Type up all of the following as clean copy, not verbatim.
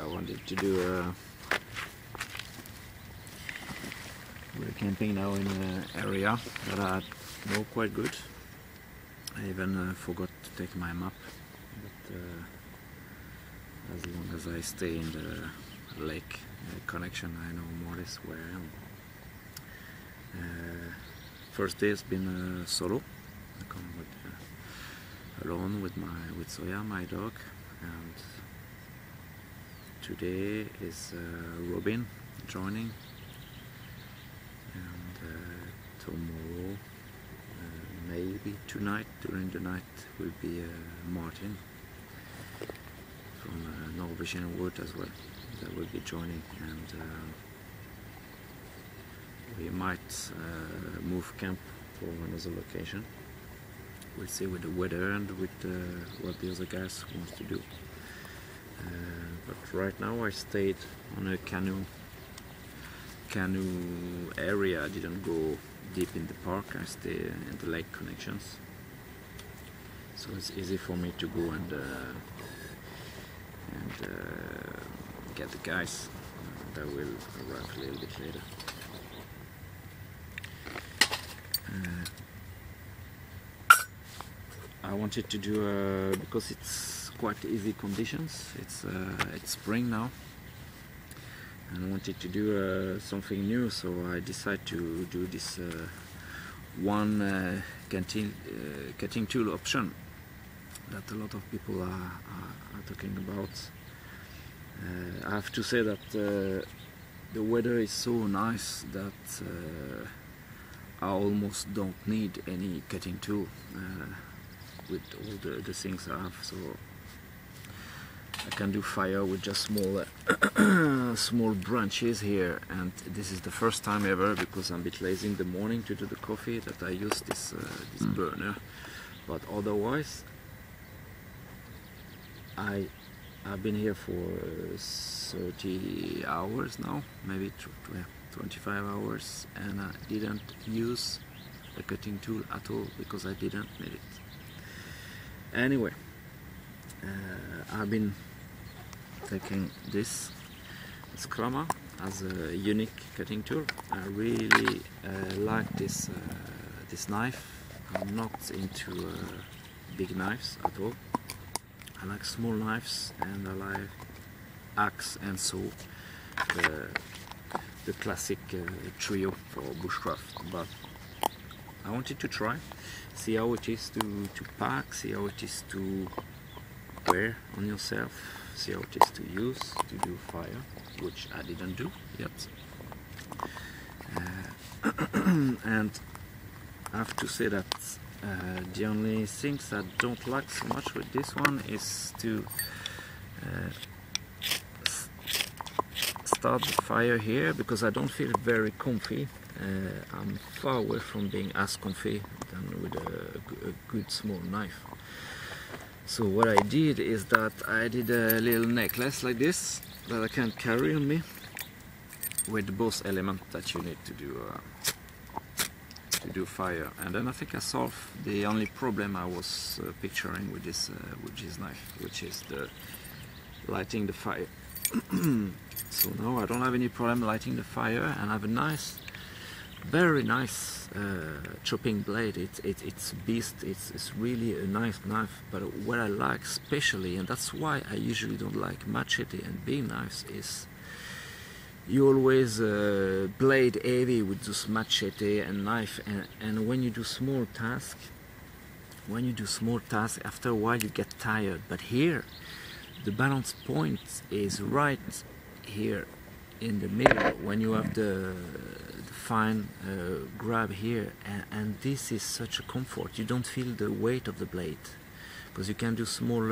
I wanted to do a... We're camping now in an area that I know quite good. I even forgot to take my map, but as long as I stay in the lake connection, I know more or less where I am. First day has been solo. I come with, alone with Soya, my dog, and today is Robin joining, and tomorrow, maybe tonight, during the night, will be Martin from Norwegian Wood as well that will be joining, and we might move camp for another location. We'll see with the weather and with what the other guys want to do. But right now I stayed on a canoe area. I didn't go deep in the park. I stay in the lake connections, so it's easy for me to go and get the guys that will arrive a little bit later. I wanted to do because it's quite easy conditions. It's spring now, and I wanted to do something new, so I decided to do this one cutting tool option that a lot of people are talking about. I have to say that the weather is so nice that I almost don't need any cutting tool with all the things I have, so I can do fire with just small small branches here. And this is the first time ever, because I'm a bit lazy in the morning to do the coffee, that I use this burner. But otherwise, I've been here for 30 hours now, maybe 25 hours, and I didn't use a cutting tool at all because I didn't need it. Anyway, I've been taking this Skrama as a unique cutting tool. I really like this knife. I'm not into big knives at all. I like small knives, and I like axe and saw. The classic trio for bushcraft. But I wanted to try, see how it is to pack, see how it is to wear on yourself, see how it is to use, to do fire, which I didn't do yet. And I have to say that the only things I don't like so much with this one is to start the fire here, because I don't feel very comfy. I'm far away from being as comfy than with a good small knife. So what I did is that I did a little necklace like this that I can carry on me, with both elements that you need to do fire. And then I think I solved the only problem I was picturing with this knife, which is the lighting the fire. So now I don't have any problem lighting the fire, and I have a nice, very nice chopping blade. It's beast. It's really a nice knife. But what I like especially, and that's why I usually don't like machete and big knives, is you always blade heavy with this machete and knife, and when you do small tasks, after a while you get tired. But here, the balance point is right here in the middle, when you have the fine grab here, and this is such a comfort. You don't feel the weight of the blade, because you can do small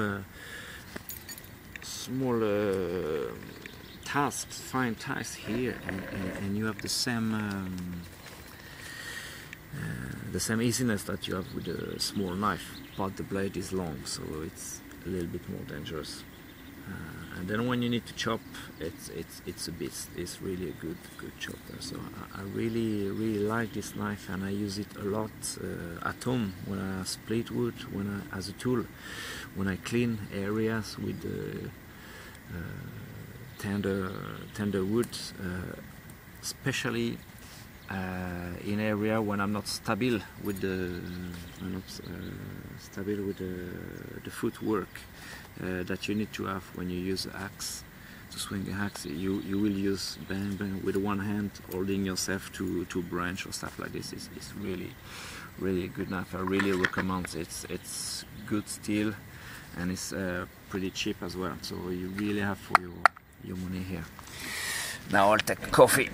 tasks, fine tasks here, and you have the same easiness that you have with a small knife, but the blade is long, so it's a little bit more dangerous. And then when you need to chop, it's a beast. It's really a good chopper. So I really like this knife, and I use it a lot at home, when I split wood, as a tool, when I clean areas with tender wood, especially in area when I'm not stable with the the footwork that you need to have when you use axe. To swing the axe, you will use bend with one hand, holding yourself to branch or stuff like this. It's really good knife. I really recommend it. It's good steel and it's pretty cheap as well. So you really have for your money here. Now I'll take coffee.